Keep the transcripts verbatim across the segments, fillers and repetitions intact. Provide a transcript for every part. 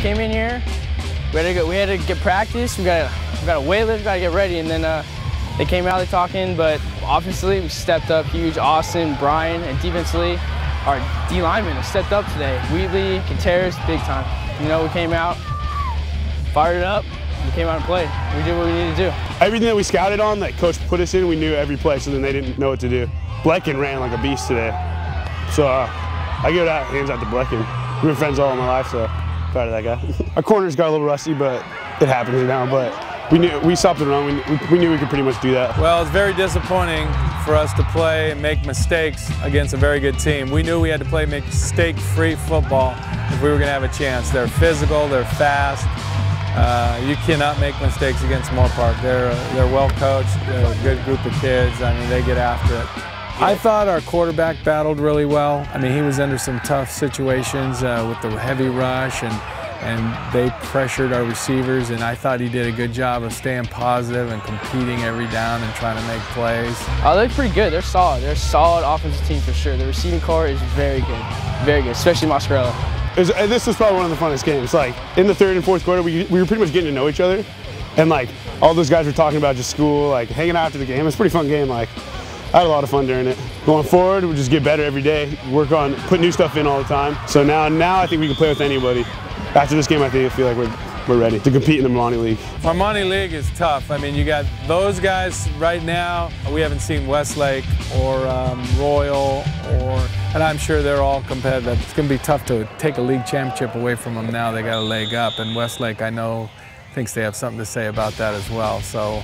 came in here, we had to go, we had to get practice, we got we got a weightlift, got to get ready, and then uh, they came out, they talking, but obviously we stepped up huge. Austin, Brian, and defensively, our D linemen have stepped up today. Wheatley, Kateras, big time. You know, we came out, fired it up, we came out and played. We did what we needed to do. Everything that we scouted on, that coach put us in, we knew every play, so then they didn't know what to do. Bleckin ran like a beast today, so uh, I give it out, hands out to Bleckin. We've been friends all my life, so proud of that guy. Our corners got a little rusty, but it happens now. But we knew we stopped the run. We, we, we knew we could pretty much do that. Well, it's very disappointing for us to play and make mistakes against a very good team. We knew we had to play mistake-free football if we were going to have a chance. They're physical. They're fast. Uh, you cannot make mistakes against Moorpark. They're they're well coached. They're a good group of kids. I mean, they get after it. I thought our quarterback battled really well. I mean, he was under some tough situations uh, with the heavy rush, and, and they pressured our receivers, and I thought he did a good job of staying positive and competing every down and trying to make plays. Uh, they're pretty good. They're solid. They're a solid offensive team for sure. The receiving core is very good, very good, especially Mascarella. Was, this was probably one of the funnest games. Like, in the third and fourth quarter, we, we were pretty much getting to know each other, and, like, all those guys were talking about just school, like, hanging out after the game. It was a pretty fun game. Like, I had a lot of fun during it. Going forward, we just get better every day, work on, put new stuff in all the time. So now, now I think we can play with anybody. After this game, I think I feel like we're, we're ready to compete in the Marmani League. Marmani League is tough. I mean, you got those guys right now. We haven't seen Westlake or um, Royal, or, and I'm sure they're all competitive. It's going to be tough to take a league championship away from them now. They got a leg up, and Westlake, I know, thinks they have something to say about that as well. So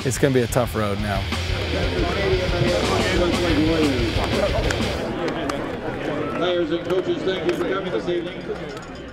it's going to be a tough road now. Players and coaches, thank you for coming this evening.